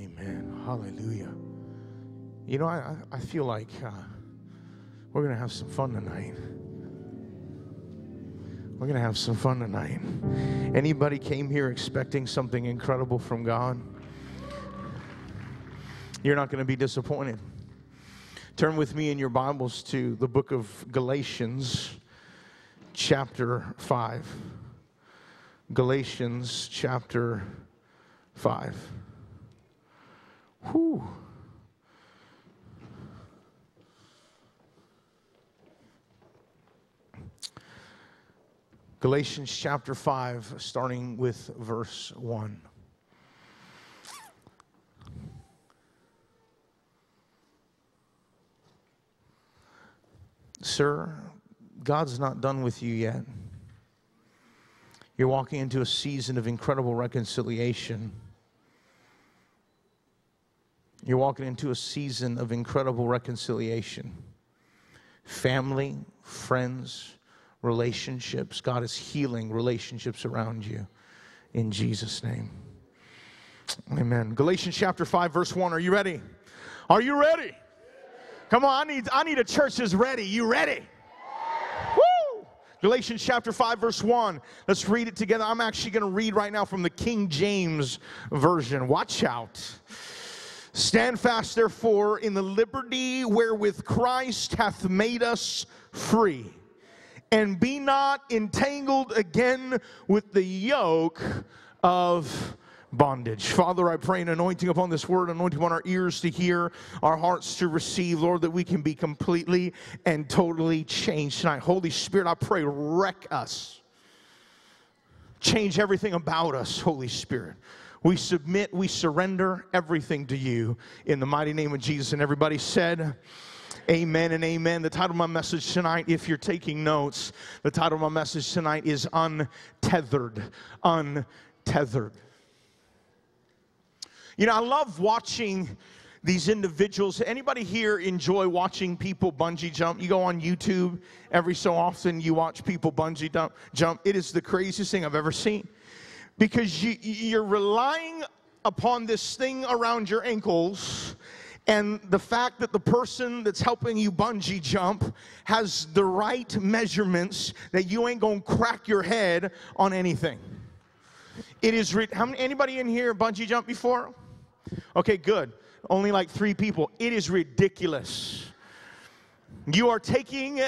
Amen. Hallelujah. You know, I feel like we're going to have some fun tonight. We're going to have some fun tonight. Anybody came here expecting something incredible from God? You're not going to be disappointed. Turn with me in your Bibles to the book of Galatians, chapter 5. Galatians, chapter 5. Whew. Galatians chapter 5, starting with verse 1. Sir, God's not done with you yet. You're walking into a season of incredible reconciliation. You're walking into a season of incredible reconciliation. Family, friends, relationships. God is healing relationships around you in Jesus' name. Amen. Galatians chapter 5, verse 1. Are you ready? Are you ready? Come on, I need a church that's ready. You ready? Woo! Galatians chapter 5, verse 1. Let's read it together. I'm actually going to read right now from the King James Version. Watch out. Stand fast, therefore, in the liberty wherewith Christ hath made us free, and be not entangled again with the yoke of bondage. Father, I pray an anointing upon this word, anointing upon our ears to hear, our hearts to receive, Lord, that we can be completely and totally changed tonight. Holy Spirit, I pray, wreck us. Change everything about us, Holy Spirit. We submit, we surrender everything to you in the mighty name of Jesus. And everybody said, amen and amen. The title of my message tonight, if you're taking notes, the title of my message tonight is Untethered. Untethered. You know, I love watching these individuals. Anybody here enjoy watching people bungee jump? You go on YouTube, every so often you watch people bungee jump. It is the craziest thing I've ever seen. Because you're relying upon this thing around your ankles, and the fact that the person that's helping you bungee jump has the right measurements that you ain't gonna crack your head on anything. It is, anybody in here bungee jump before? Okay, good. Only like 3 people. It is ridiculous. You are taking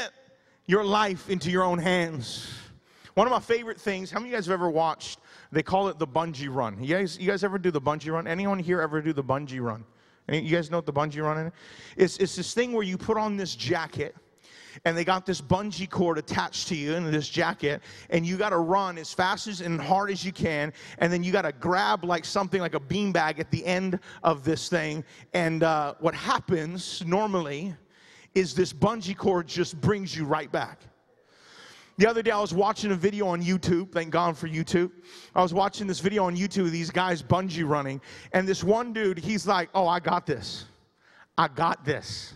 your life into your own hands. One of my favorite things, how many of you guys have ever watched, they call it the bungee run. You guys ever do the bungee run? Anyone here ever do the bungee run? You guys know what the bungee run is? It's this thing where you put on this jacket, and they got this bungee cord attached to you in this jacket, and you got to run as fast as and hard as you can, and then you got to grab like something like a beanbag at the end of this thing. And what happens normally is this bungee cord just brings you right back. The other day I was watching a video on YouTube, thank God for YouTube. I was watching this video on YouTube of these guys bungee running, and this one dude, he's like, oh, I got this. I got this.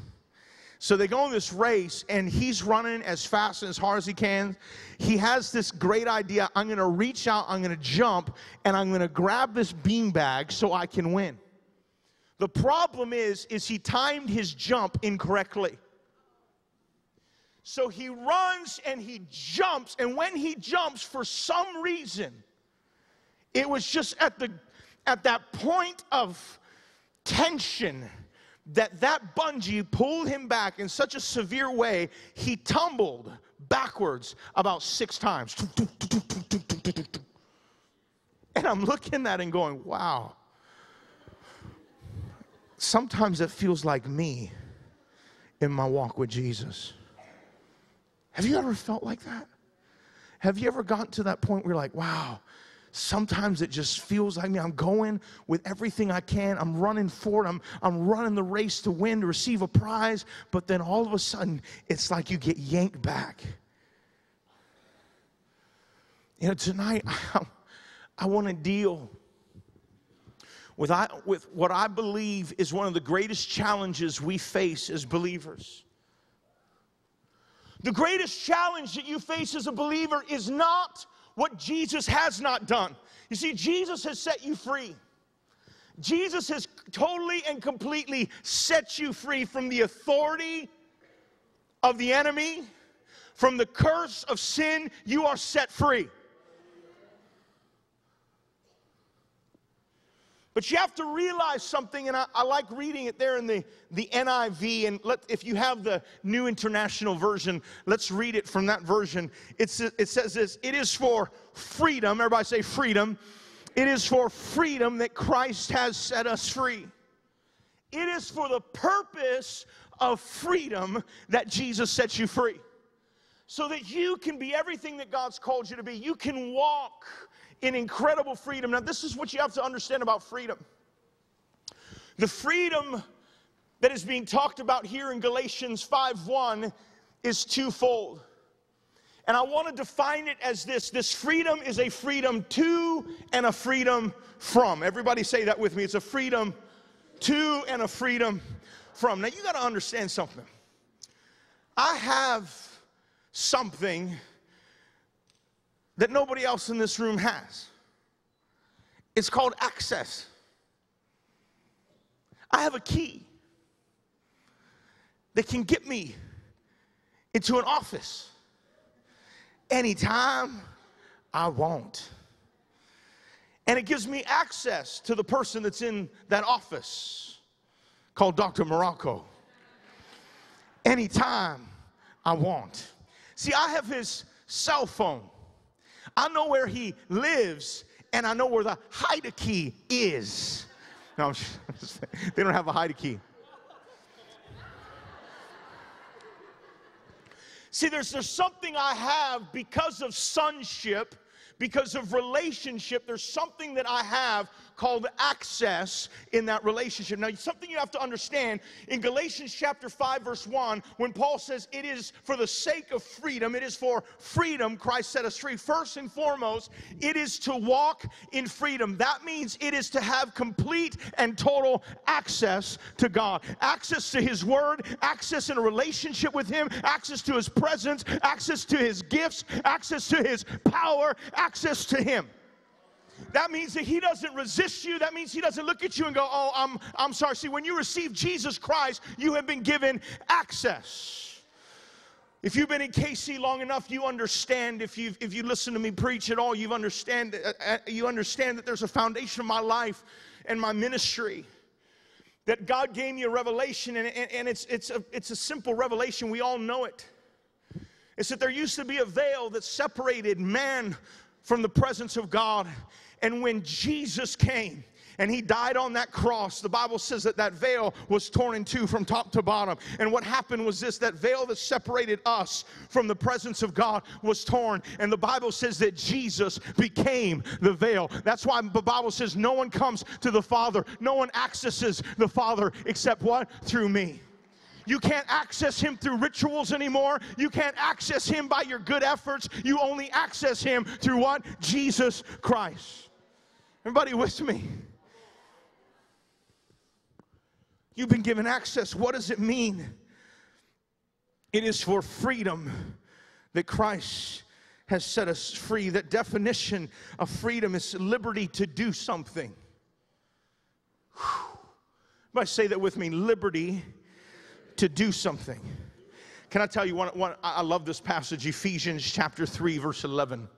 So they go in this race, and he's running as fast and as hard as he can. He has this great idea. I'm going to reach out, I'm going to jump, and I'm going to grab this beanbag so I can win. The problem is he timed his jump incorrectly. So he runs and he jumps, and when he jumps, for some reason, it was just at that point of tension that bungee pulled him back in such a severe way, he tumbled backwards about 6 times. And I'm looking at him going, wow. Sometimes it feels like me in my walk with Jesus. Have you ever felt like that? Have you ever gotten to that point where you're like, wow, sometimes it just feels like me. I'm going with everything I can. I'm running forward. I'm running the race to win, to receive a prize. But then all of a sudden, it's like you get yanked back. You know, tonight, I want to deal with what I believe is one of the greatest challenges we face as believers. The greatest challenge that you face as a believer is not what Jesus has not done. You see, Jesus has set you free. Jesus has totally and completely set you free from the authority of the enemy, from the curse of sin. You are set free. But you have to realize something, and I like reading it there in the NIV, and if you have the New International Version, let's read it from that version. It says this: it is for freedom, everybody say freedom. It is for freedom that Christ has set us free. It is for the purpose of freedom that Jesus sets you free, so that you can be everything that God's called you to be. You can walk in incredible freedom. Now, this is what you have to understand about freedom. The freedom that is being talked about here in Galatians 5:1 is twofold. And I want to define it as this. This freedom is a freedom to and a freedom from. Everybody say that with me. It's a freedom to and a freedom from. Now, you got to understand something. I have something that nobody else in this room has. It's called access. I have a key that can get me into an office anytime I want. And it gives me access to the person that's in that office, called Dr. Marocco, anytime I want. See, I have his cell phone. I know where he lives, and I know where the hide-a-key is. No, I'm just, they don't have a hide-a-key. See, there's something I have because of sonship, because of relationship. There's something that I have called access in that relationship. Now, something you have to understand, in Galatians chapter 5, verse 1, when Paul says it is for the sake of freedom, it is for freedom Christ set us free. First and foremost, it is to walk in freedom. That means it is to have complete and total access to God, access to his word, access in a relationship with him, access to his presence, access to his gifts, access to his power, access to him. That means that he doesn't resist you. That means he doesn't look at you and go, oh, I'm sorry. See, when you receive Jesus Christ, you have been given access. If you've been in KC long enough, you understand. If you listen to me preach at all, you understand that there's a foundation of my life and my ministry, that God gave me a revelation, and it's a simple revelation. We all know it. It's that there used to be a veil that separated man from the presence of God. And when Jesus came and he died on that cross, the Bible says that that veil was torn in two from top to bottom. And what happened was this: that veil that separated us from the presence of God was torn. And the Bible says that Jesus became the veil. That's why the Bible says no one comes to the Father, no one accesses the Father except what? Through me. You can't access him through rituals anymore. You can't access him by your good efforts. You only access him through what? Jesus Christ. Everybody with me? You've been given access. What does it mean? It is for freedom that Christ has set us free. That definition of freedom is liberty to do something. Whew. Everybody say that with me: liberty to do something. Can I tell you what I love this passage, Ephesians chapter 3, verse 11.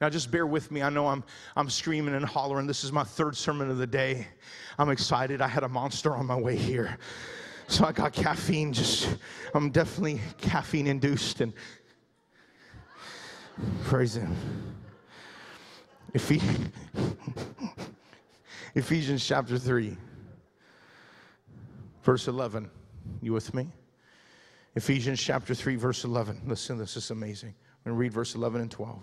Now just bear with me. I know I'm screaming and hollering. This is my third sermon of the day. I'm excited. I had a monster on my way here, so I got caffeine. I'm definitely caffeine induced, and praise him. Ephesians chapter 3, verse 11. You with me? Ephesians chapter 3, verse 11. Listen, this is amazing. I'm going to read verse 11 and 12.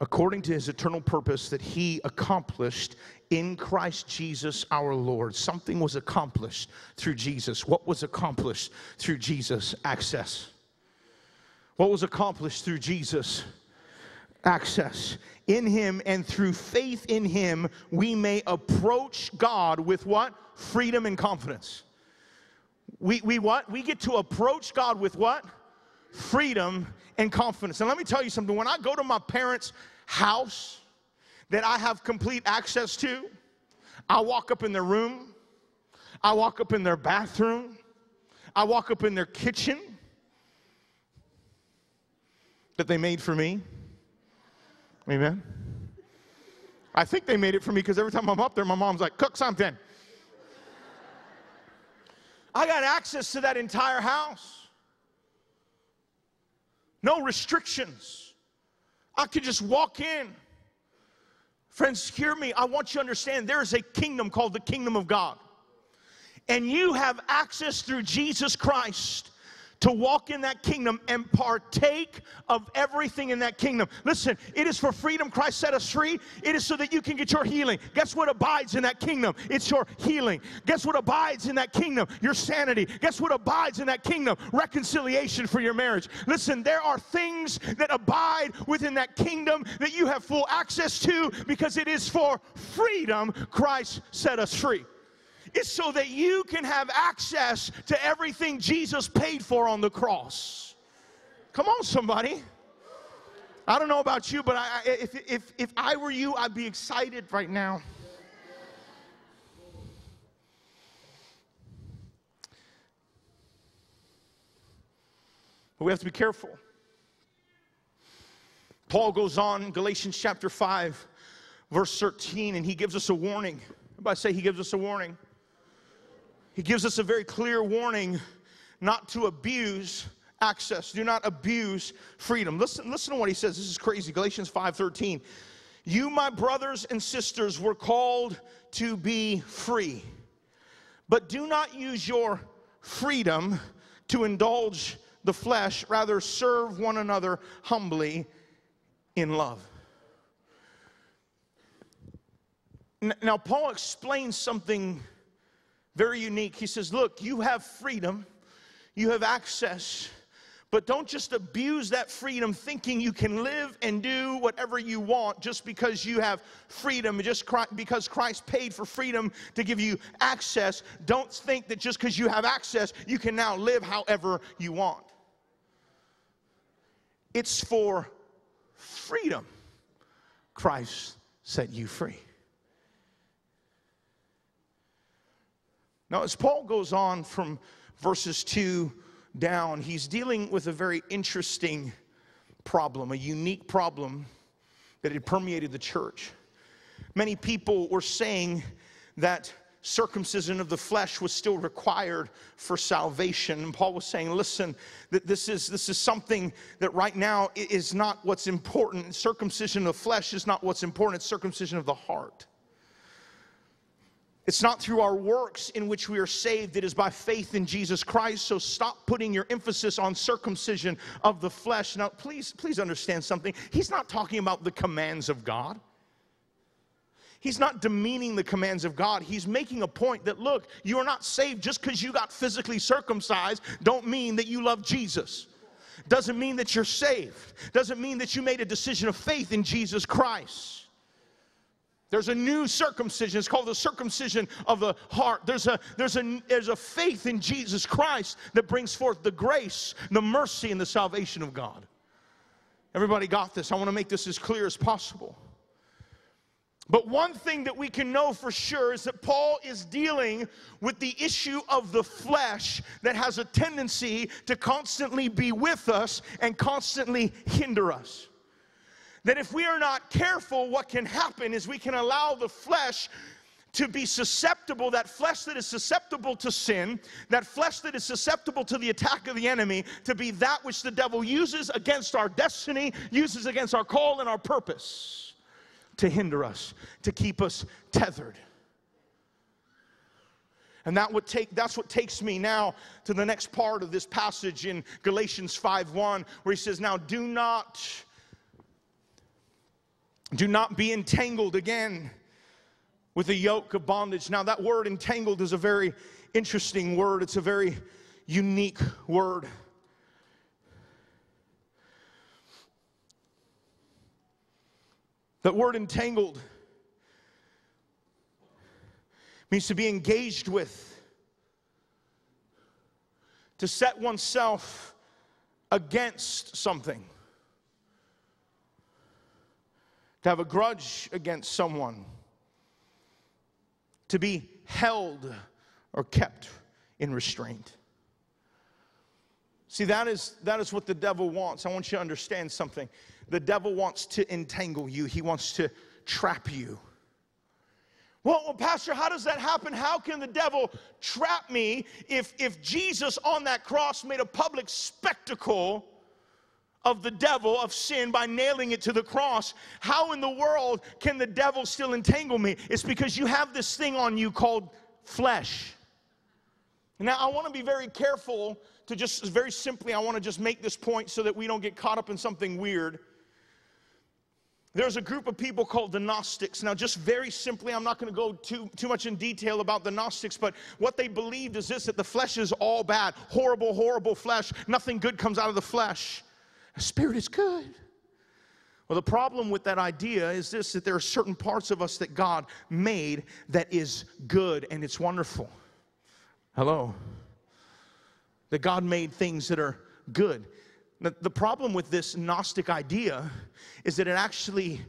According to his eternal purpose that he accomplished in Christ Jesus our Lord. Something was accomplished through Jesus. What was accomplished through Jesus? Access. What was accomplished through Jesus? Access. In him and through faith in him, we may approach God with what? Freedom and confidence. We what? We get to approach God with what? Freedom and confidence. And let me tell you something. When I go to my parents' house that I have complete access to, I walk up in their room. I walk up in their bathroom. I walk up in their kitchen that they made for me. Amen. I think they made it for me because every time I'm up there, my mom's like, cook something. I got access to that entire house. No restrictions. I could just walk in. Friends, hear me. I want you to understand there is a kingdom called the kingdom of God. And you have access through Jesus Christ to walk in that kingdom and partake of everything in that kingdom. Listen, it is for freedom Christ set us free. It is so that you can get your healing. Guess what abides in that kingdom? It's your healing. Guess what abides in that kingdom? Your sanity. Guess what abides in that kingdom? Reconciliation for your marriage. Listen, there are things that abide within that kingdom that you have full access to because it is for freedom Christ set us free. It's so that you can have access to everything Jesus paid for on the cross. Come on, somebody. I don't know about you, but if I were you, I'd be excited right now. But we have to be careful. Paul goes on in Galatians chapter 5, verse 13, and he gives us a warning. Everybody say he gives us a warning. He gives us a very clear warning not to abuse access. Do not abuse freedom. Listen to what he says. This is crazy. Galatians 5:13. You, my brothers and sisters, were called to be free. But do not use your freedom to indulge the flesh. Rather, serve one another humbly in love. Now, Paul explains something very unique. He says, look, you have freedom, you have access, but don't just abuse that freedom thinking you can live and do whatever you want just because you have freedom, just because Christ paid for freedom to give you access. Don't think that just because you have access, you can now live however you want. It's for freedom Christ set you free. Now, as Paul goes on from verses 2 down, he's dealing with a very interesting problem, a unique problem that had permeated the church. Many people were saying that circumcision of the flesh was still required for salvation. And Paul was saying, listen, that this is something that right now is not what's important. Circumcision of the flesh is not what's important. It's circumcision of the heart. It's not through our works in which we are saved. It is by faith in Jesus Christ. So stop putting your emphasis on circumcision of the flesh. Now, please understand something. He's not talking about the commands of God. He's not demeaning the commands of God. He's making a point that, look, you are not saved just because you got physically circumcised. Don't mean that you love Jesus. Doesn't mean that you're saved. Doesn't mean that you made a decision of faith in Jesus Christ. There's a new circumcision. It's called the circumcision of the heart. There's a faith in Jesus Christ that brings forth the grace, the mercy, and the salvation of God. Everybody got this? I want to make this as clear as possible. But one thing that we can know for sure is that Paul is dealing with the issue of the flesh that has a tendency to constantly be with us and constantly hinder us. That if we are not careful, what can happen is we can allow the flesh to be susceptible, that flesh that is susceptible to sin, that flesh that is susceptible to the attack of the enemy, to be that which the devil uses against our destiny, uses against our call and our purpose, to hinder us, to keep us tethered. And that's what takes me now to the next part of this passage in Galatians 5:1, where he says, now do not be entangled again with the yoke of bondage. Now, that word entangled is a very interesting word. It's a very unique word. That word entangled means to be engaged with, to set oneself against something. To have a grudge against someone. to be held or kept in restraint. See, that is what the devil wants. I want you to understand something. The devil wants to entangle you. He wants to trap you. Well, Pastor, how does that happen? How can the devil trap me if Jesus on that cross made a public spectacle of the devil, of sin, by nailing it to the cross? How in the world can the devil still entangle me? It's because you have this thing on you called flesh. Now, I want to be very careful to just very simply, I want to just make this point so that we don't get caught up in something weird. There's a group of people called the Gnostics. Now, just very simply, I'm not going to go too much in detail about the Gnostics, but what they believed is this, that the flesh is all bad, horrible, horrible flesh. Nothing good comes out of the flesh. The spirit is good. Well, the problem with that idea is this, that there are certain parts of us that God made that is good and it's wonderful. Hello. That God made things that are good. The problem with this Gnostic idea is that it actually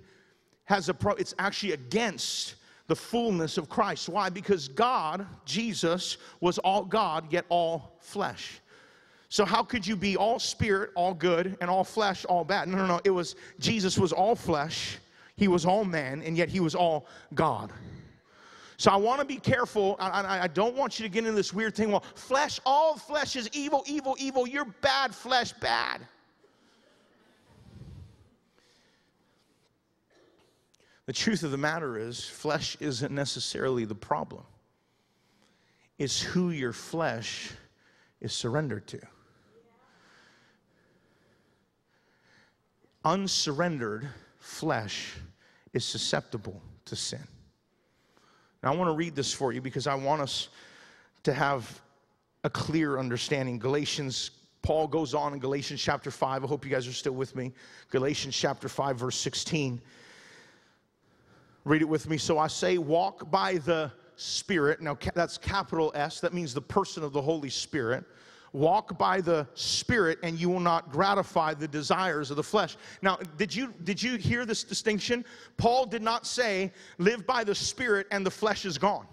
has it's actually against the fullness of Christ. Why? Because God, Jesus, was all God, yet all flesh. So how could you be all spirit, all good, and all flesh, all bad? No, no, no. It was Jesus was all flesh, he was all man, and yet he was all God. So I want to be careful. I don't want you to get into this weird thing. Well, flesh, all flesh is evil, evil, evil. You're bad, flesh, bad. The truth of the matter is, flesh isn't necessarily the problem. It's who your flesh is surrendered to. Unsurrendered flesh is susceptible to sin. Now, I want to read this for you because I want us to have a clear understanding. Galatians, Paul goes on in Galatians chapter 5. I hope you guys are still with me. Galatians chapter 5, verse 16. Read it with me. So I say, walk by the Spirit. Now, that's capital S. That means the person of the Holy Spirit. Walk by the Spirit, and you will not gratify the desires of the flesh. Now, did you hear this distinction? Paul did not say, live by the Spirit and the flesh is gone.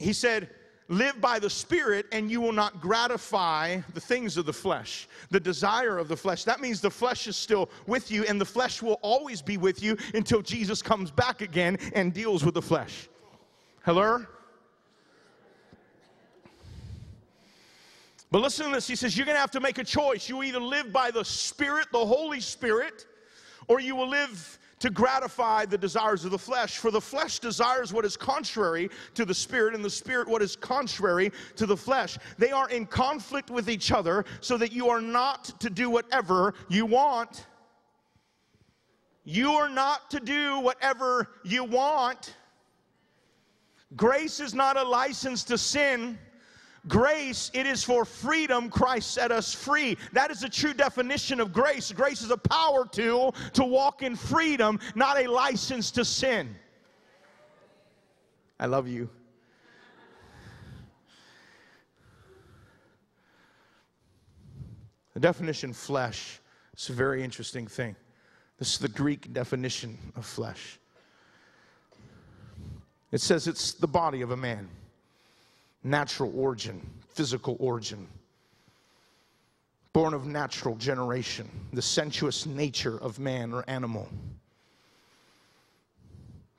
He said, live by the Spirit, and you will not gratify the things of the flesh, the desire of the flesh. That means the flesh is still with you, and the flesh will always be with you until Jesus comes back again and deals with the flesh. Hello? But listen to this. He says, you're going to have to make a choice. You either live by the Spirit, the Holy Spirit, or you will live to gratify the desires of the flesh. For the flesh desires what is contrary to the Spirit, and the Spirit what is contrary to the flesh. They are in conflict with each other so that you are not to do whatever you want. You are not to do whatever you want. Grace is not a license to sin. Grace, it is for freedom. Christ set us free. That is the true definition of grace. Grace is a power tool to walk in freedom, not a license to sin. I love you. The definition flesh is a very interesting thing. This is the Greek definition of flesh. It says it's the body of a man. Natural origin, physical origin, born of natural generation, the sensuous nature of man or animal.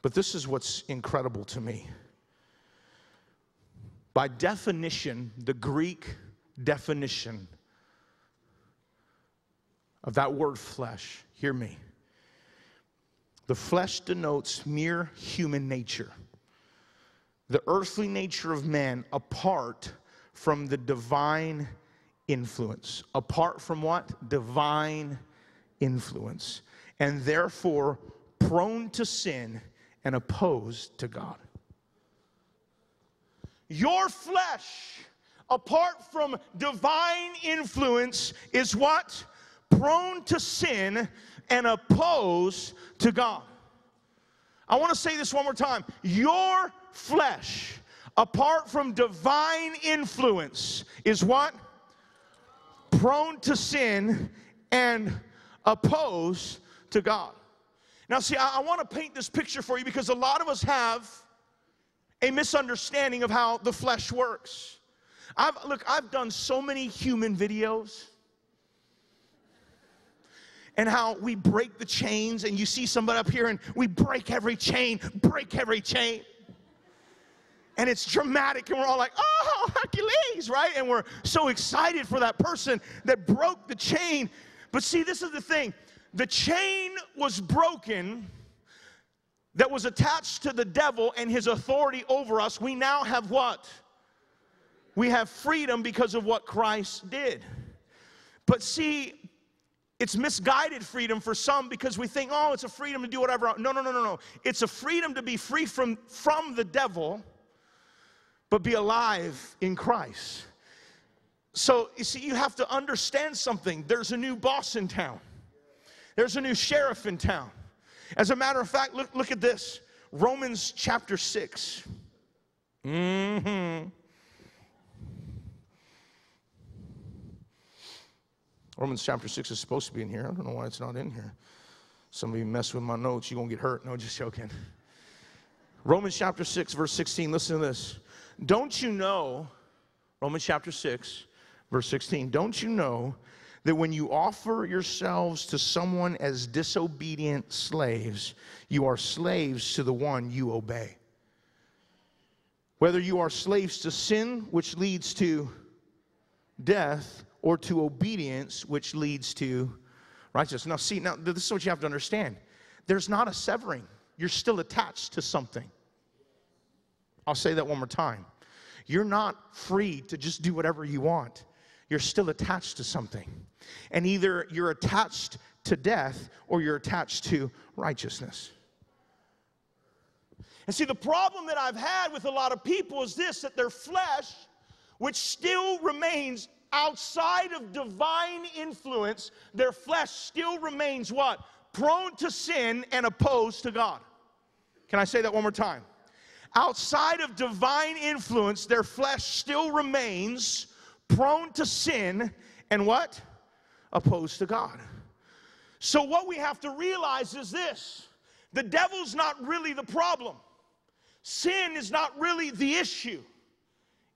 But this is what's incredible to me. By definition, the Greek definition of that word flesh, hear me. The flesh denotes mere human nature. The earthly nature of man apart from the divine influence. Apart from what? Divine influence. And therefore prone to sin and opposed to God. Your flesh, apart from divine influence, is what? Prone to sin and opposed to God. I want to say this one more time. Your flesh, apart from divine influence, is what? Prone to sin and opposed to God. Now, see, I want to paint this picture for you because a lot of us have a misunderstanding of how the flesh works. I've done so many human videos and how we break the chains, and you see somebody up here and we break every chain. And it's dramatic, and we're all like, oh, Hercules, right? And we're so excited for that person that broke the chain. But see, this is the thing. The chain was broken that was attached to the devil and his authority over us. We now have what? We have freedom because of what Christ did. But see, it's misguided freedom for some because we think, oh, it's a freedom to do whatever. No. It's a freedom to be free from the devil, but be alive in Christ. So, you see, you have to understand something. There's a new boss in town. There's a new sheriff in town. As a matter of fact, look at this. Romans chapter 6. Romans chapter 6 is supposed to be in here. I don't know why it's not in here. Some of you mess with my notes, you're going to get hurt. No, just joking. Romans chapter 6, verse 16. Listen to this. Don't you know, Romans chapter 6, verse 16, don't you know that when you offer yourselves to someone as disobedient slaves, you are slaves to the one you obey? Whether you are slaves to sin, which leads to death, or to obedience, which leads to righteousness. Now, see, now this is what you have to understand. There's not a severing. You're still attached to something. I'll say that one more time. You're not free to just do whatever you want. You're still attached to something. And either you're attached to death or you're attached to righteousness. And see, the problem that I've had with a lot of people is this, that their flesh, which still remains outside of divine influence, their flesh still remains what? Prone to sin and opposed to God. Can I say that one more time? Outside of divine influence, their flesh still remains prone to sin and what? Opposed to God. So what we have to realize is this. The devil's not really the problem. Sin is not really the issue.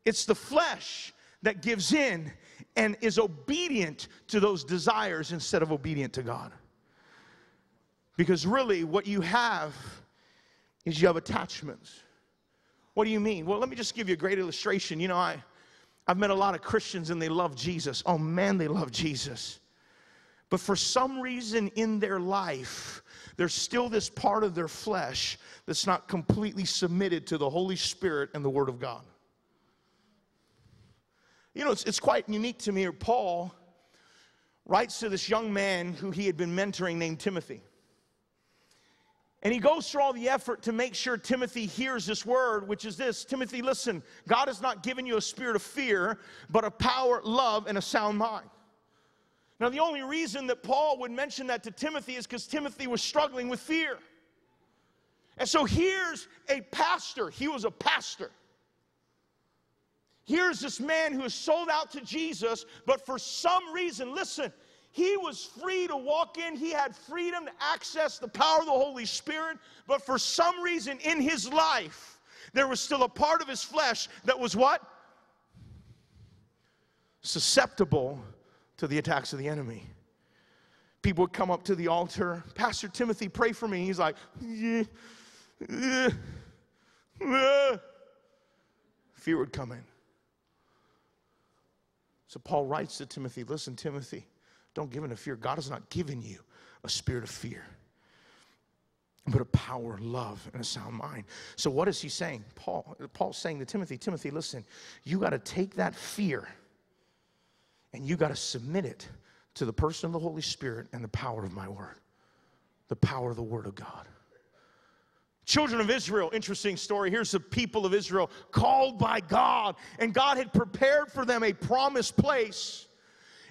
It's the flesh that gives in and is obedient to those desires instead of obedient to God. Because really what you have is you have attachments. What do you mean? Well, let me just give you a great illustration. You know, I've met a lot of Christians and they love Jesus. Oh man, they love Jesus. But for some reason in their life, there's still this part of their flesh that's not completely submitted to the Holy Spirit and the Word of God. You know, it's quite unique to me. Or Paul writes to this young man who he had been mentoring named Timothy. And he goes through all the effort to make sure Timothy hears this word, which is this. Timothy, listen, God has not given you a spirit of fear, but a power, love, and a sound mind. Now, the only reason that Paul would mention that to Timothy is because Timothy was struggling with fear. And so here's a pastor. He was a pastor. Here's this man who is sold out to Jesus, but for some reason, listen, he was free to walk in. He had freedom to access the power of the Holy Spirit. But for some reason in his life, there was still a part of his flesh that was what? Susceptible to the attacks of the enemy. People would come up to the altar. Pastor Timothy, pray for me. He's like, fear would come in. So Paul writes to Timothy, listen, Timothy, don't give in to fear. God has not given you a spirit of fear, but a power, love, and a sound mind. So what is he saying? Paul's saying to Timothy, Timothy, listen, you got to take that fear and you got to submit it to the person of the Holy Spirit and the power of my word, the power of the word of God. Children of Israel, interesting story. Here's the people of Israel called by God, and God had prepared for them a promised place.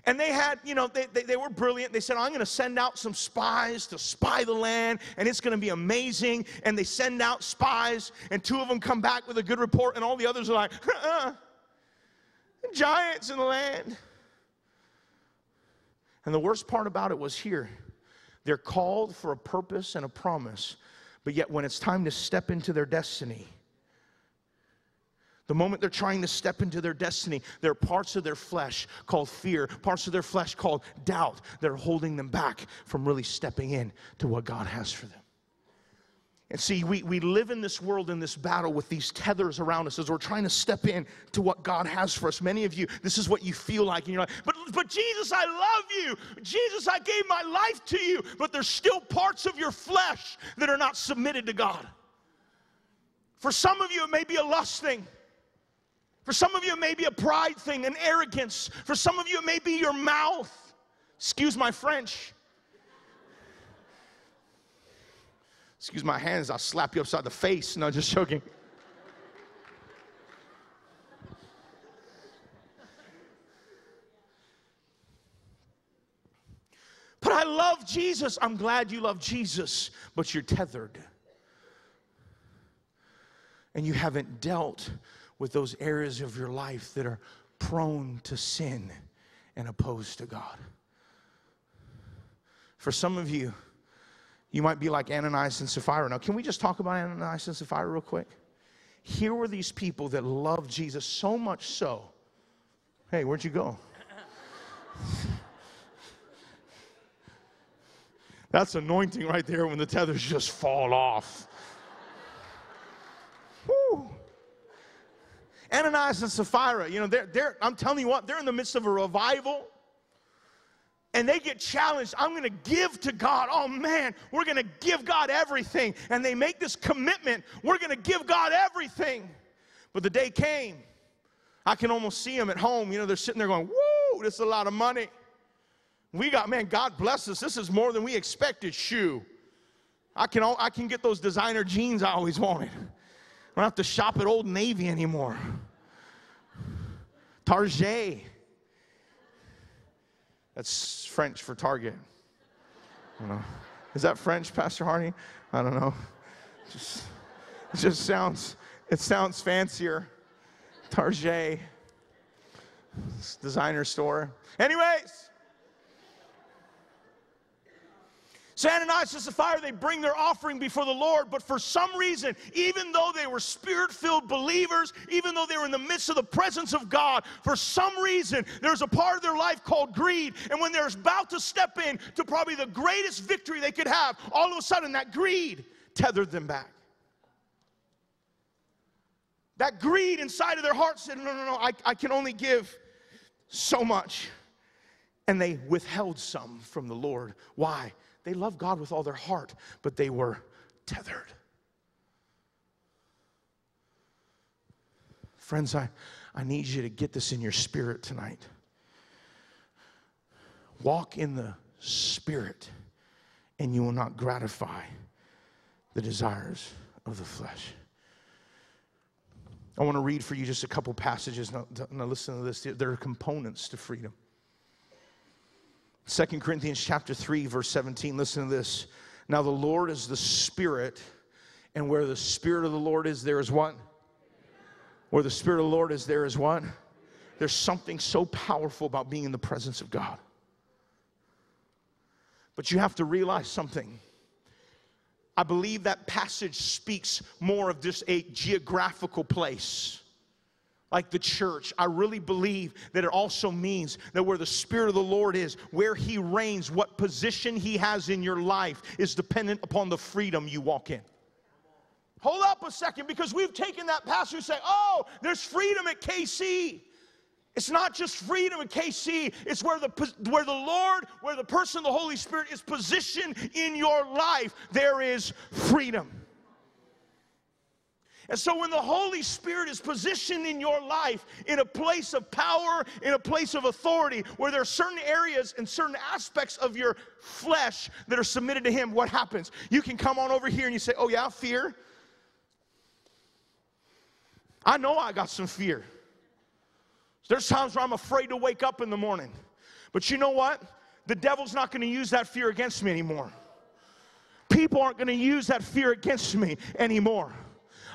And they had, you know, they were brilliant. They said, I'm going to send out some spies to spy the land, and it's going to be amazing. And they send out spies, and two of them come back with a good report, and all the others are like, giants in the land. And the worst part about it was here. They're called for a purpose and a promise, but yet when it's time to step into their destiny, The moment they're trying to step into their destiny, there are parts of their flesh called fear, parts of their flesh called doubt that are holding them back from really stepping in to what God has for them. And see, we live in this world in this battle with these tethers around us as we're trying to step in to what God has for us. Many of you, this is what you feel like, and you're like, but Jesus, I love you. Jesus, I gave my life to you. But there's still parts of your flesh that are not submitted to God. For some of you, it may be a lust thing. For some of you, it may be a pride thing, an arrogance. For some of you, it may be your mouth. Excuse my French. Excuse my hands, I'll slap you upside the face. No, just joking. But I love Jesus. I'm glad you love Jesus, but you're tethered. And you haven't dealt with those areas of your life that are prone to sin and opposed to God. For some of you, you might be like Ananias and Sapphira. Now, can we just talk about Ananias and Sapphira real quick? Here were these people that loved Jesus so much so. Hey, where'd you go? That's anointing right there when the tethers just fall off. Woo. Ananias and Sapphira, you know, I'm telling you what, they're in the midst of a revival. And they get challenged. I'm going to give to God. Oh, man, we're going to give God everything. And they make this commitment. We're going to give God everything. But the day came. I can almost see them at home. You know, they're sitting there going, woo, this is a lot of money. We got, man, God bless us. This is more than we expected. Shoo. I can get those designer jeans I always wanted. I don't have to shop at Old Navy anymore. Target. That's French for Target. I don't know. Is that French, Pastor Harney? I don't know. It just sounds fancier. Target. It's a designer store. Anyways. So Ananias and Sapphira, they bring their offering before the Lord, but for some reason, even though they were spirit-filled believers, even though they were in the midst of the presence of God, for some reason, there's a part of their life called greed, and when they're about to step in to probably the greatest victory they could have, all of a sudden that greed tethered them back. That greed inside of their heart said, no, I can only give so much. And they withheld some from the Lord. Why? They loved God with all their heart, but they were tethered. Friends, I need you to get this in your spirit tonight. Walk in the Spirit, and you will not gratify the desires of the flesh. I want to read for you just a couple passages. Now listen to this. There are components to freedom. 2 Corinthians chapter 3, verse 17, listen to this. Now the Lord is the Spirit, and where the Spirit of the Lord is, there is what? Where the Spirit of the Lord is, there is what? There's something so powerful about being in the presence of God. But you have to realize something. I believe that passage speaks more of just a geographical place. Like the church, I really believe that it also means that where the Spirit of the Lord is, where He reigns, what position He has in your life is dependent upon the freedom you walk in. Hold up a second, because we've taken that passage and say, oh, there's freedom at KC. It's not just freedom at KC. It's where the Lord, where the person of the Holy Spirit is positioned in your life, there is freedom. And so when the Holy Spirit is positioned in your life in a place of power, in a place of authority, where there are certain areas and certain aspects of your flesh that are submitted to Him, what happens? You can come on over here and you say, oh yeah, fear. I know I got some fear. There's times where I'm afraid to wake up in the morning. But you know what? The devil's not going to use that fear against me anymore. People aren't going to use that fear against me anymore.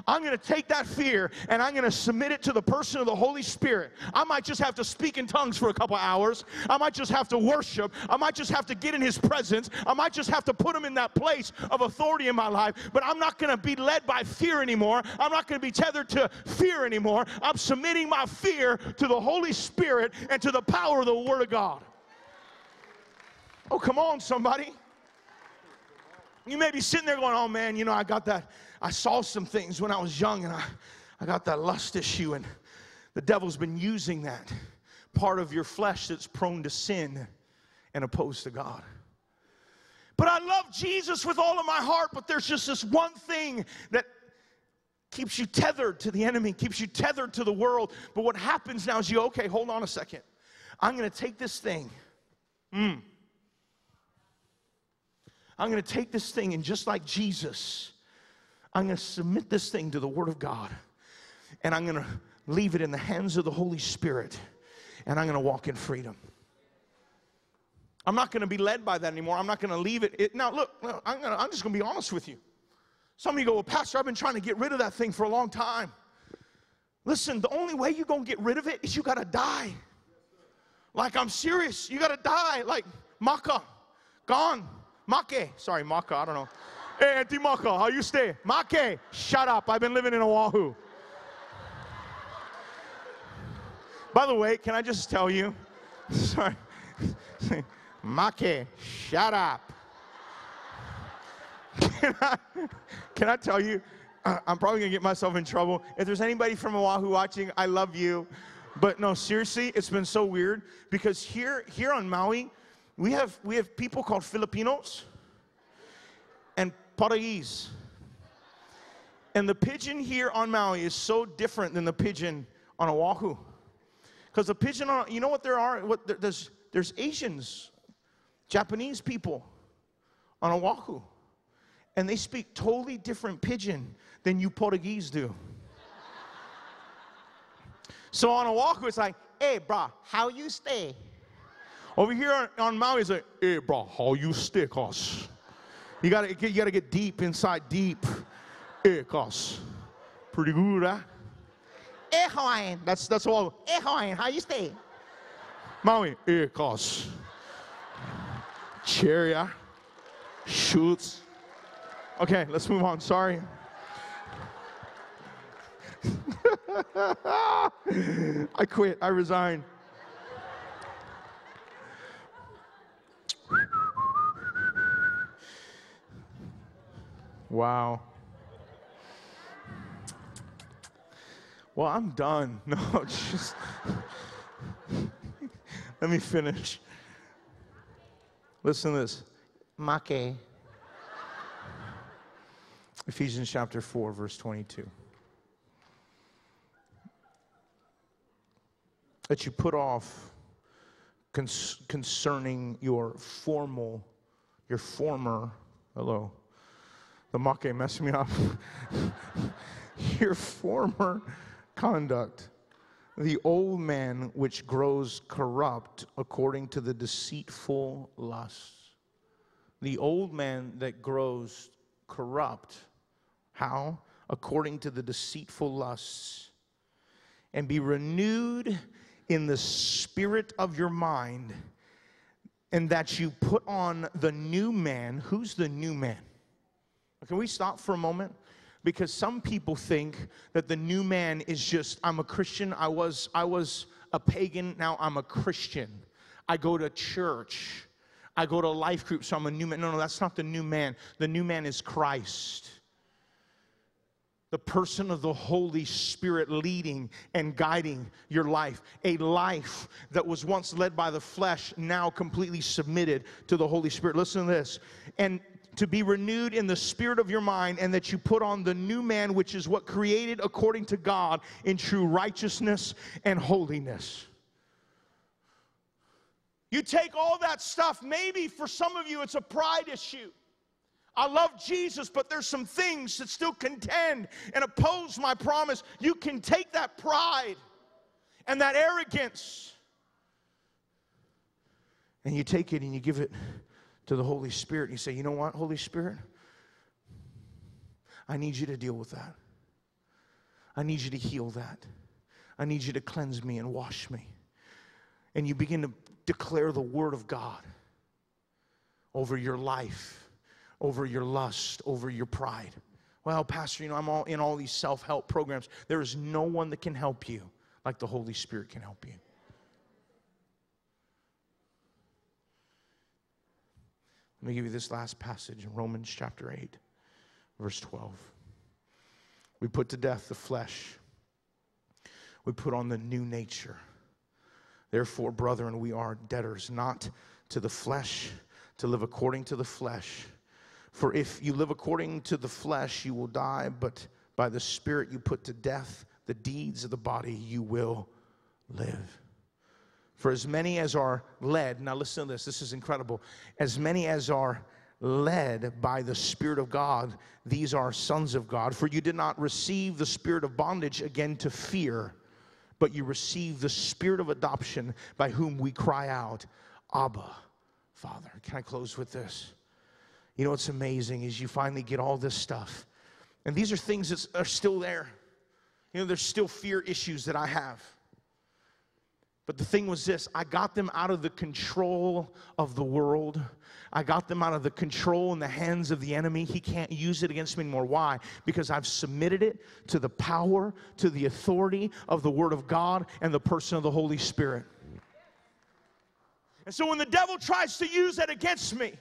I'm going to take that fear and I'm going to submit it to the person of the Holy Spirit. I might just have to speak in tongues for a couple hours. I might just have to worship. I might just have to get in his presence. I might just have to put him in that place of authority in my life. But I'm not going to be led by fear anymore. I'm not going to be tethered to fear anymore. I'm submitting my fear to the Holy Spirit and to the power of the Word of God. Oh, come on, somebody. You may be sitting there going, oh, man, you know, I got that. I saw some things when I was young, and I got that lust issue, and the devil's been using that part of your flesh that's prone to sin and opposed to God. But I love Jesus with all of my heart, but there's just this one thing that keeps you tethered to the enemy, keeps you tethered to the world. But what happens now is you, okay, hold on a second. I'm going to take this thing. I'm going to take this thing, and just like Jesus, I'm going to submit this thing to the Word of God, and I'm going to leave it in the hands of the Holy Spirit, and I'm going to walk in freedom. I'm not going to be led by that anymore. I'm not going to leave it. Now, look, I'm just going to be honest with you. Some of you go, well, Pastor, I've been trying to get rid of that thing for a long time. Listen, the only way you're going to get rid of it is you got to die. Like, I'm serious. You got to die. Like, Maka, gone. Make, sorry, Maka, I don't know. Hey, Auntie Maka, how you stay? Make, shut up. I've been living in Oahu. By the way, can I just tell you? Sorry. Make, shut up. Can I tell you? I'm probably going to get myself in trouble. If there's anybody from Oahu watching, I love you. But no, seriously, it's been so weird because here on Maui, we have people called Filipinos and Portuguese. And the pigeon here on Maui is so different than the pigeon on Oahu. Because the pigeon on, you know what there are? There's Asians, Japanese people on Oahu. And they speak totally different pidgin than you Portuguese do. So on Oahu, it's like, hey, brah, how you stay? Over here on Maui, it's like, hey, bro, how you stay, cos? You gotta get deep inside deep. Hey, cos. Pretty good, huh? Hey, Hawaiian. That's all. Hey, Hawaiian, how you stay? Maui, hey, cos. Cherry, huh? Shoots. Okay, let's move on. Sorry. I quit. I resign. Wow. Well, I'm done. No, just let me finish. Listen to this. Make. Ephesians chapter 4, verse 22. That you put off concerning your former, hello. The make messed me up. Your former conduct, the old man which grows corrupt according to the deceitful lusts. The old man that grows corrupt, how? According to the deceitful lusts. And be renewed in the spirit of your mind, and that you put on the new man. Who's the new man? Can we stop for a moment? Because some people think that the new man is just, I'm a Christian, I was a pagan, now I'm a Christian. I go to church, I go to life group, so I'm a new man. No, that's not the new man. The new man is Christ. The person of the Holy Spirit leading and guiding your life. A life that was once led by the flesh, now completely submitted to the Holy Spirit. Listen to this. And to be renewed in the spirit of your mind, and that you put on the new man, which is what created according to God in true righteousness and holiness. You take all that stuff. Maybe for some of you it's a pride issue. I love Jesus, but there's some things that still contend and oppose my promise. You can take that pride and that arrogance, and you take it and you give it to the Holy Spirit, and you say, you know what, Holy Spirit? I need you to deal with that. I need you to heal that. I need you to cleanse me and wash me. And you begin to declare the word of God over your life, over your lust, over your pride. Well, Pastor, you know, I'm all in all these self-help programs. There is no one that can help you like the Holy Spirit can help you. Let me give you this last passage in Romans chapter 8, verse 12. We put to death the flesh. We put on the new nature. Therefore, brethren, we are debtors, not to the flesh, to live according to the flesh. For if you live according to the flesh, you will die, but by the Spirit you put to death the deeds of the body, you will live. For as many as are led, now listen to this, this is incredible. As many as are led by the Spirit of God, these are sons of God. For you did not receive the spirit of bondage again to fear, but you received the spirit of adoption by whom we cry out, Abba, Father. Can I close with this? You know what's amazing is you finally get all this stuff. And these are things that are still there. You know, there's still fear issues that I have. But the thing was this, I got them out of the control of the world. I got them out of the control in the hands of the enemy. He can't use it against me anymore. Why? Because I've submitted it to the power, to the authority of the Word of God and the person of the Holy Spirit. And so when the devil tries to use that against me,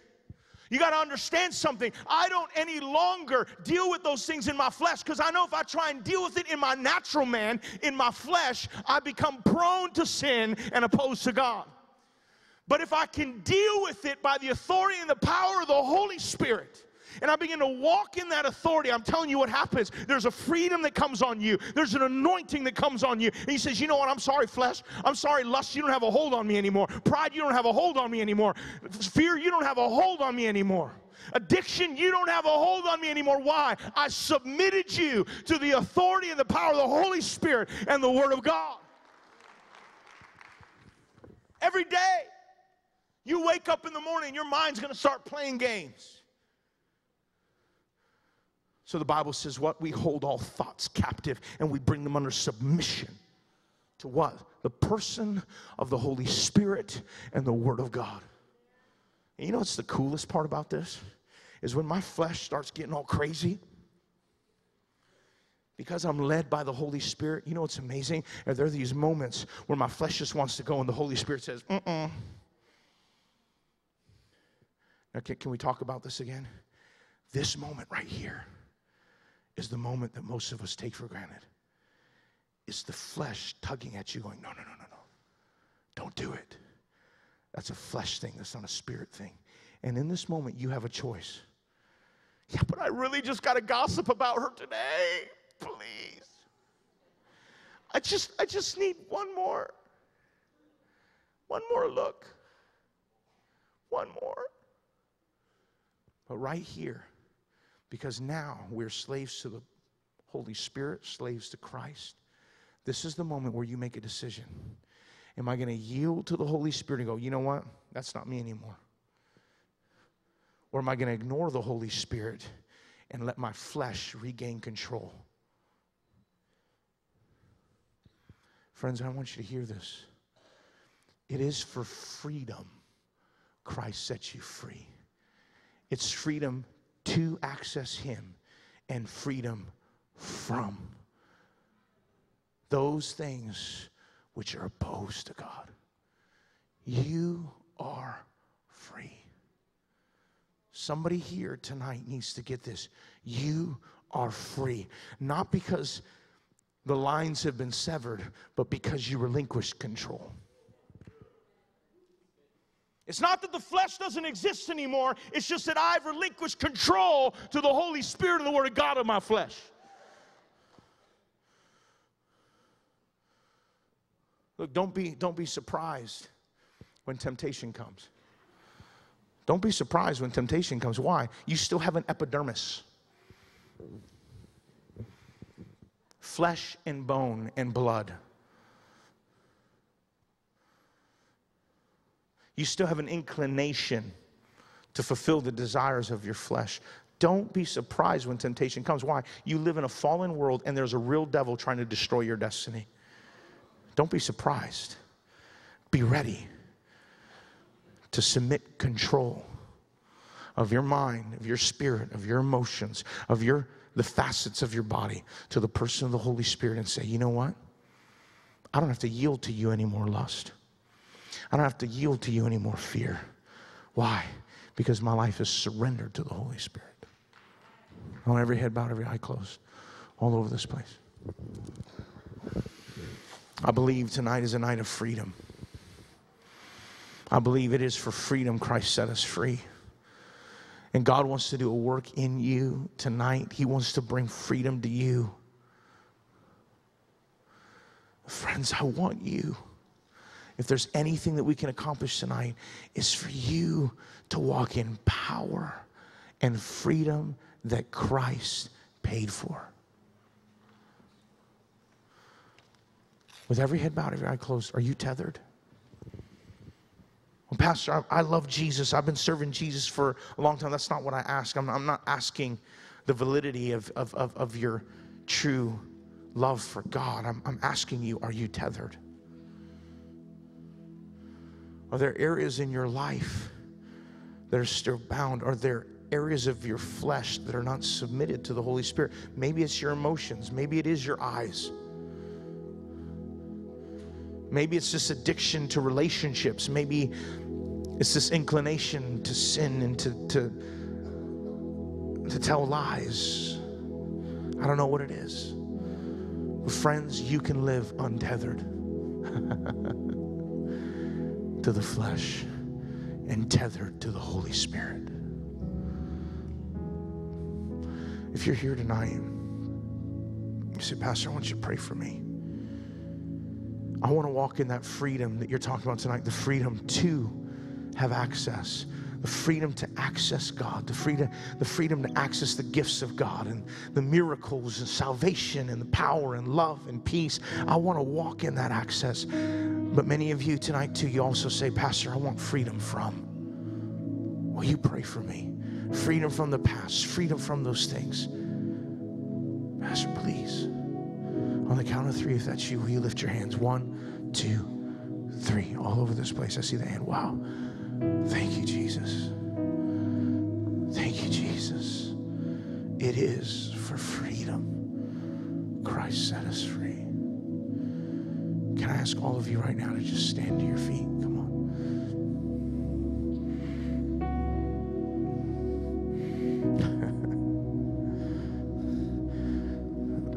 you got to understand something. I don't any longer deal with those things in my flesh, because I know if I try and deal with it in my natural man, in my flesh, I become prone to sin and opposed to God. But if I can deal with it by the authority and the power of the Holy Spirit, and I begin to walk in that authority, I'm telling you what happens. There's a freedom that comes on you. There's an anointing that comes on you. And he says, you know what? I'm sorry, flesh. I'm sorry, lust. You don't have a hold on me anymore. Pride, you don't have a hold on me anymore. Fear, you don't have a hold on me anymore. Addiction, you don't have a hold on me anymore. Why? I submitted you to the authority and the power of the Holy Spirit and the Word of God. Every day you wake up in the morning, your mind's going to start playing games. So the Bible says what? We hold all thoughts captive and we bring them under submission to what? The person of the Holy Spirit and the Word of God. And you know what's the coolest part about this? Is when my flesh starts getting all crazy, because I'm led by the Holy Spirit, you know what's amazing? There are these moments where my flesh just wants to go and the Holy Spirit says, Now can we talk about this again? This moment right here is the moment that most of us take for granted. It's the flesh tugging at you going, no. Don't do it. That's a flesh thing. That's not a spirit thing. And in this moment, you have a choice. Yeah, but I really just got to gossip about her today. Please. I just need one more look. One more. But right here, because now we're slaves to the Holy Spirit, slaves to Christ. This is the moment where you make a decision. Am I going to yield to the Holy Spirit and go, you know what? That's not me anymore. Or am I going to ignore the Holy Spirit and let my flesh regain control? Friends, I want you to hear this. It is for freedom Christ sets you free. It's freedom to access Him and freedom from those things which are opposed to God. You are free. Somebody here tonight needs to get this. You are free. Not because the lines have been severed, but because you relinquished control. It's not that the flesh doesn't exist anymore. It's just that I've relinquished control to the Holy Spirit and the Word of God in my flesh. Look, don't be surprised when temptation comes. Don't be surprised when temptation comes. Why? You still have an epidermis. Flesh and bone and blood. You still have an inclination to fulfill the desires of your flesh. Don't be surprised when temptation comes. Why? You live in a fallen world and there's a real devil trying to destroy your destiny. Don't be surprised. Be ready to submit control of your mind, of your spirit, of your emotions, of the facets of your body to the person of the Holy Spirit and say, you know what? I don't have to yield to you any more lust. I don't have to yield to you any more fear. Why? Because my life is surrendered to the Holy Spirit. On every head bowed, every eye closed, all over this place. I believe tonight is a night of freedom. I believe it is for freedom Christ set us free. And God wants to do a work in you tonight. He wants to bring freedom to you. Friends, I want you. If there's anything that we can accomplish tonight, it's for you to walk in power and freedom that Christ paid for. With every head bowed, every eye closed, are you tethered? Well, Pastor, I love Jesus. I've been serving Jesus for a long time. That's not what I ask. I'm not asking the validity of your true love for God. I'm asking you, are you tethered? Are there areas in your life that are still bound? Are there areas of your flesh that are not submitted to the Holy Spirit? Maybe it's your emotions. Maybe it is your eyes. Maybe it's this addiction to relationships. Maybe it's this inclination to sin and to tell lies. I don't know what it is. But friends, you can live untethered to the flesh and tethered to the Holy Spirit. If you're here tonight, you say, Pastor, I want you to pray for me. I want to walk in that freedom that you're talking about tonight, the freedom to have access, the freedom to access God, the freedom to access the gifts of God and the miracles and salvation and the power and love and peace. I want to walk in that access. But many of you tonight too, you also say, Pastor, I want freedom from. Will you pray for me? Freedom from the past, freedom from those things. Pastor, please. On the count of three, if that's you, will you lift your hands? 1, 2, 3. All over this place. I see the hand. Wow. Thank you, Jesus. Thank you, Jesus. It is for freedom Christ set us free. Can I ask all of you right now to just stand to your feet? Come on.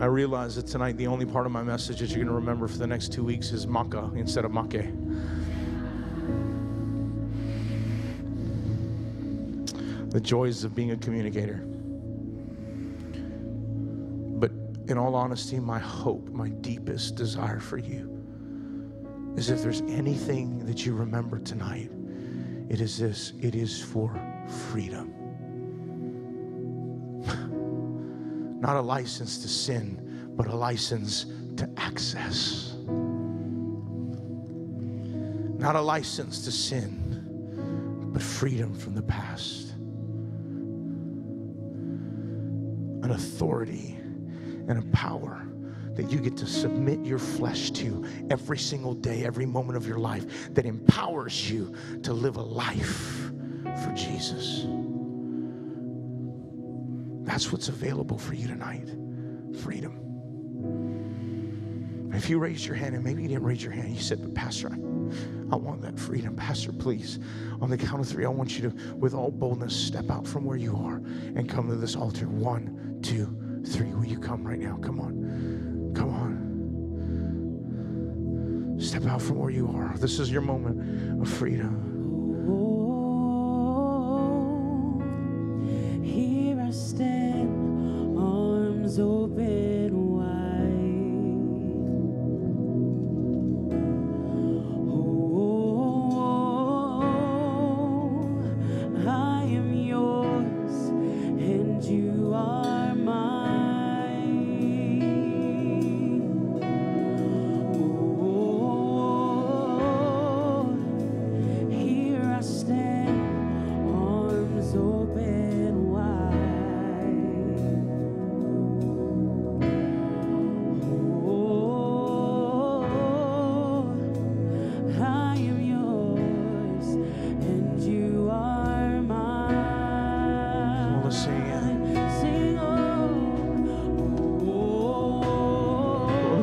I realize that tonight the only part of my message that you're going to remember for the next 2 weeks is maca instead of maki. The joys of being a communicator. But in all honesty, my hope, my deepest desire for you is if there's anything that you remember tonight, it is this: it is for freedom. Not a license to sin, but a license to access. Not a license to sin, but freedom from the past. An authority and a power that you get to submit your flesh to every single day, every moment of your life, that empowers you to live a life for Jesus. That's what's available for you tonight. Freedom. If you raised your hand, and maybe you didn't raise your hand, you said, but Pastor, I want that freedom. Pastor, please, on the count of three, I want you to, with all boldness, step out from where you are and come to this altar. 1, 2, 3. Will you come right now? Come on. Come on. Step out from where you are. This is your moment of freedom. Stand, arms open wide. Oh, I am yours and you are mine. Oh, here I stand.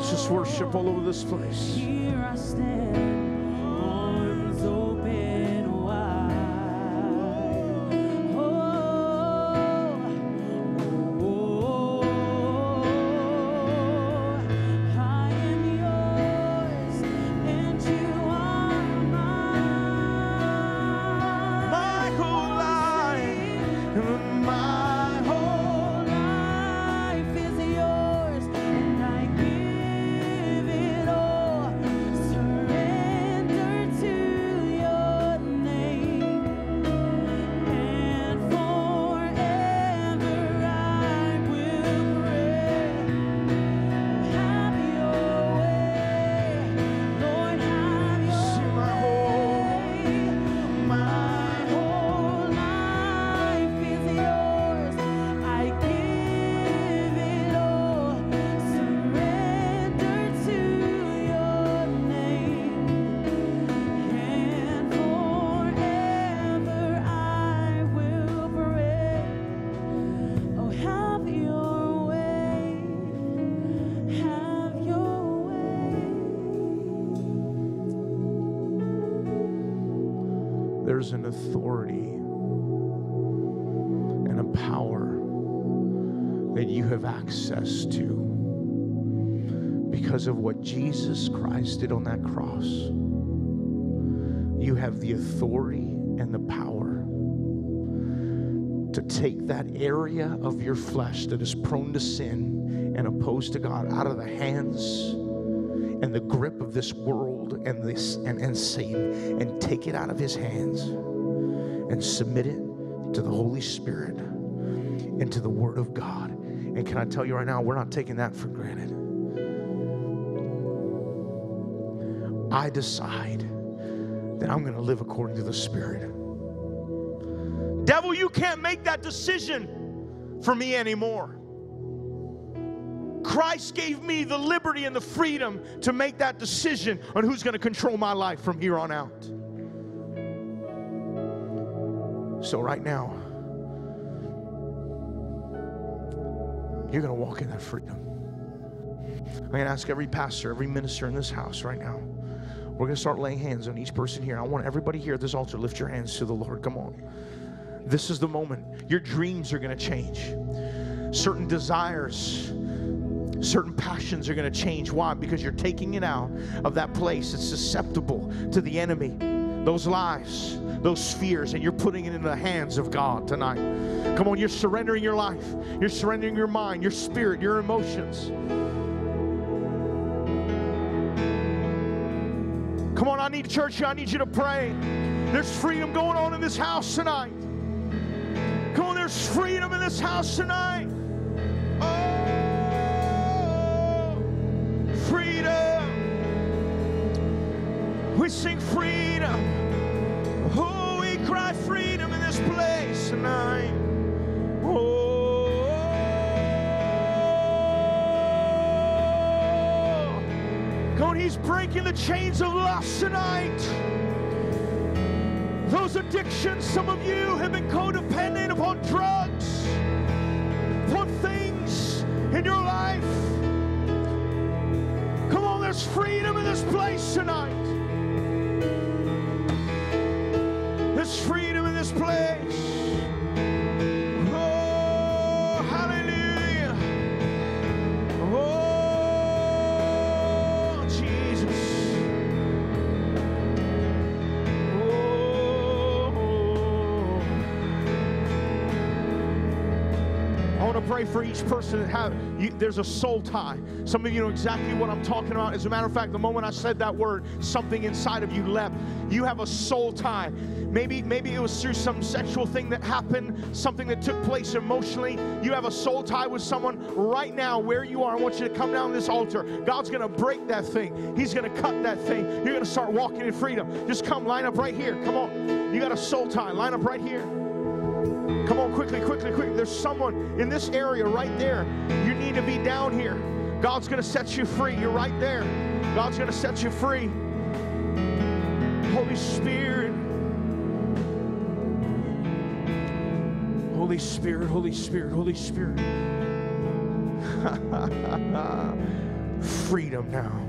Let's just worship all over this place. Here I stand, arms open wide. Oh, I am yours, and you are mine. My whole life. There's an authority and a power that you have access to because of what Jesus Christ did on that cross. You have the authority and the power to take that area of your flesh that is prone to sin and opposed to God out of the hands and the grip of this world and Satan, and take it out of his hands and submit it to the Holy Spirit and to the Word of God. And can I tell you right now, we're not taking that for granted. I decide that I'm going to live according to the Spirit. Devil, you can't make that decision for me anymore. Christ gave me the liberty and the freedom to make that decision on who's going to control my life from here on out. So right now, you're going to walk in that freedom. I'm going to ask every pastor, every minister in this house right now. We're going to start laying hands on each person here. I want everybody here at this altar, lift your hands to the Lord. Come on. This is the moment. Your dreams are going to change. Certain desires, certain passions are going to change. Why? Because you're taking it out of that place. It's susceptible to the enemy, those lies, those fears, and you're putting it in the hands of God tonight. Come on, you're surrendering your life. You're surrendering your mind, your spirit, your emotions. Come on, I need church. I need you to pray. There's freedom going on in this house tonight. Come on, there's freedom in this house tonight. Freedom. We sing freedom. Oh, we cry freedom in this place tonight. Oh, God, He's breaking the chains of lust tonight. Those addictions, some of you have been codependent upon drugs, upon things in your life. There's freedom in this place tonight. There's freedom in this place. Oh, hallelujah. Oh, Jesus. Oh. I want to pray for each person that have it. There's a soul tie. Some of you know exactly what I'm talking about. As a matter of fact, the moment I said that word, something inside of you leapt. You have a soul tie. Maybe it was through some sexual thing that happened, something that took place emotionally. You have a soul tie with someone right now where you are. I want you to come down this altar. God's going to break that thing. He's going to cut that thing. You're going to start walking in freedom. Just come, line up right here. Come on. You got a soul tie. Line up right here. Come on, quickly, quickly, quickly. There's someone in this area right there. You need to be down here. God's going to set you free. You're right there. God's going to set you free. Holy Spirit. Holy Spirit, Holy Spirit, Holy Spirit. freedom now.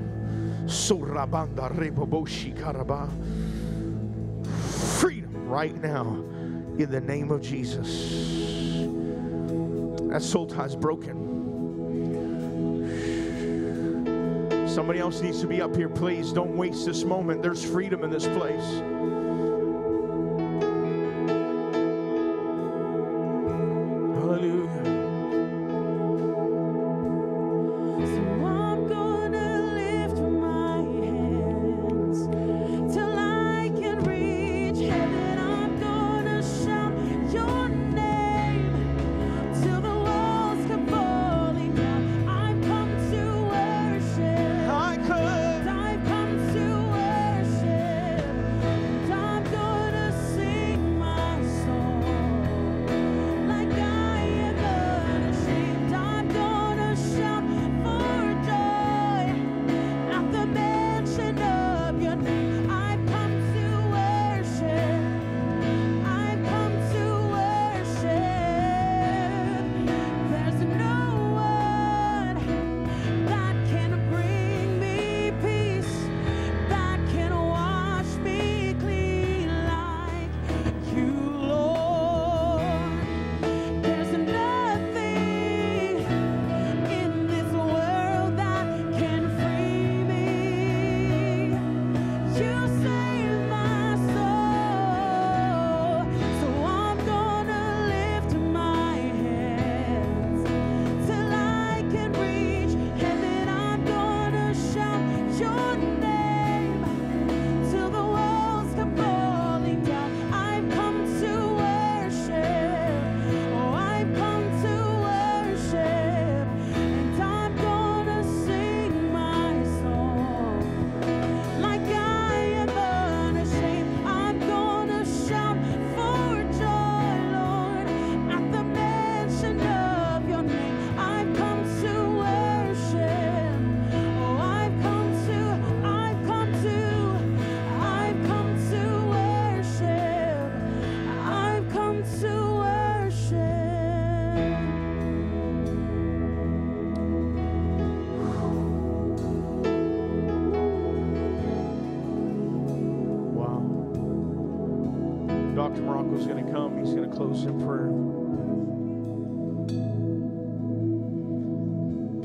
Freedom right now in the name of Jesus. That soul tie is broken. Somebody else needs to be up here. Please don't waste this moment. There's freedom in this place.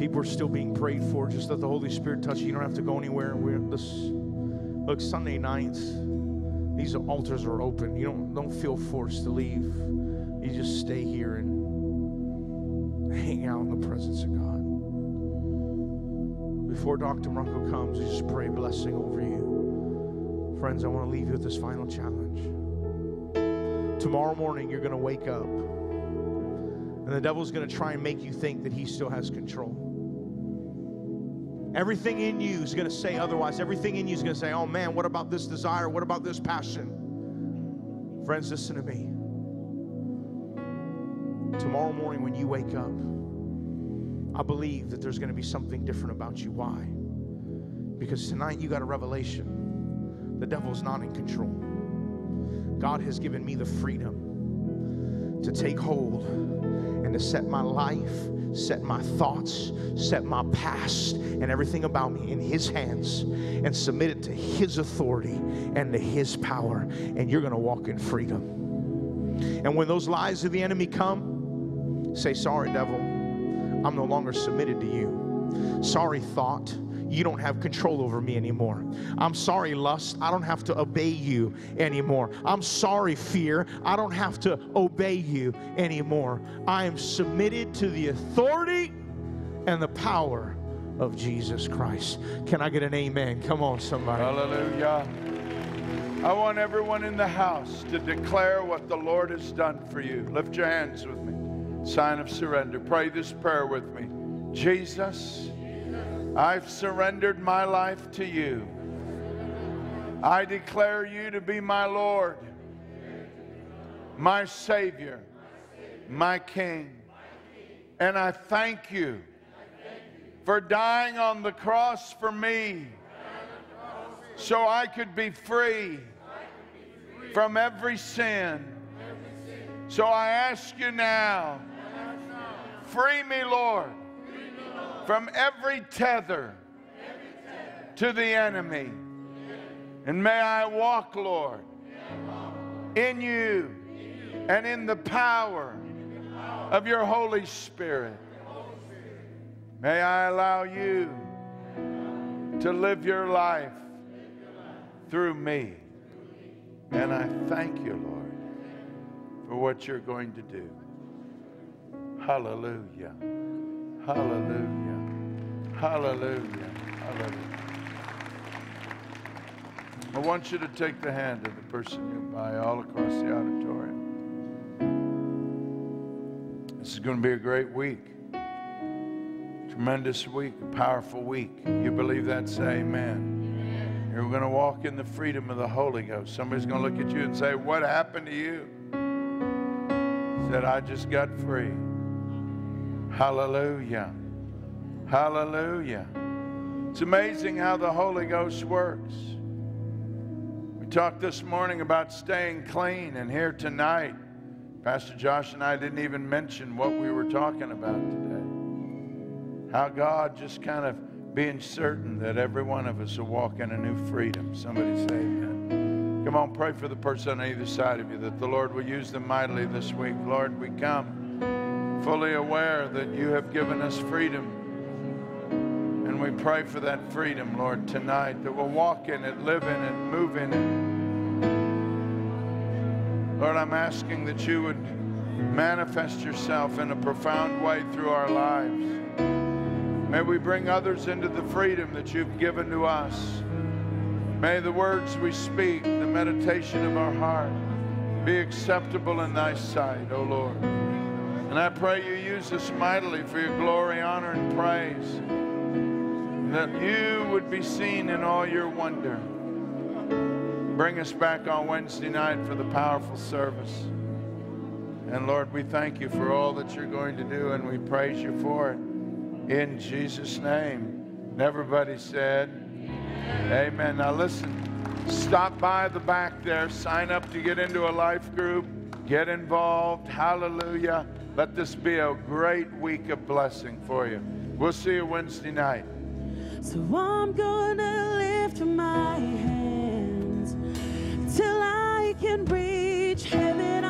We're still being prayed for. Just let the Holy Spirit touch you. You don't have to go anywhere. Look, Sunday nights, these altars are open. You don't feel forced to leave. You just stay here and hang out in the presence of God. Before Dr. Marocco comes, we just pray blessing over you. Friends, I want to leave you with this final challenge. Tomorrow morning, you're going to wake up, and the devil's going to try and make you think that he still has control. Everything in you is going to say otherwise. Everything in you is going to say, oh man, what about this desire? What about this passion? Friends, listen to me. Tomorrow morning when you wake up, I believe that there's going to be something different about you. Why? Because tonight you got a revelation. The devil's not in control. God has given me the freedom to take hold and to set my life, set my thoughts, set my past, and everything about me in His hands and submit it to His authority and to His power. And you're going to walk in freedom. And when those lies of the enemy come, say, sorry, devil, I'm no longer submitted to you. Sorry, thought, you don't have control over me anymore. I'm sorry, lust, I don't have to obey you anymore. I'm sorry, fear, I don't have to obey you anymore. I am submitted to the authority and the power of Jesus Christ. Can I get an amen? Come on, somebody. Hallelujah. I want everyone in the house to declare what the Lord has done for you. Lift your hands with me. Sign of surrender. Pray this prayer with me. Jesus, I've surrendered my life to you. I declare you to be my Lord, my Savior, my King. And I thank you for dying on the cross for me so I could be free from every sin. So I ask you now, free me, Lord. from every tether to the enemy. And may I walk, Lord, in you and in the power of your Holy Spirit. May I allow you to live your life through me. And I thank you, Lord, for what you're going to do. Hallelujah. Hallelujah. Hallelujah. Hallelujah. I want you to take the hand of the person nearby all across the auditorium. This is going to be a great week. Tremendous week, a powerful week. You believe that? Say amen. You're going to walk in the freedom of the Holy Ghost. Somebody's going to look at you and say, what happened to you? Said, I just got free. Hallelujah. Hallelujah. It's amazing how the Holy Ghost works. We talked this morning about staying clean, and here tonight, Pastor Josh and I didn't even mention what we were talking about today. How God just kind of being certain that every one of us will walk in a new freedom. Somebody say amen. Come on, pray for the person on either side of you that the Lord will use them mightily this week. Lord, we come fully aware that you have given us freedom. And we pray for that freedom, Lord, tonight, that we'll walk in it, live in it, move in it. Lord, I'm asking that you would manifest yourself in a profound way through our lives. May we bring others into the freedom that you've given to us. May the words we speak, the meditation of our heart, be acceptable in thy sight, O Lord. And I pray you use us mightily for your glory, honor, and praise, that you would be seen in all your wonder. Bring us back on Wednesday night for the powerful service. And Lord, we thank you for all that you're going to do, and we praise you for it. In Jesus' name. And everybody said, amen. Amen. Now listen, stop by the back there, sign up to get into a life group, get involved. Hallelujah. Let this be a great week of blessing for you. We'll see you Wednesday night. So I'm gonna lift my hands till I can reach heaven.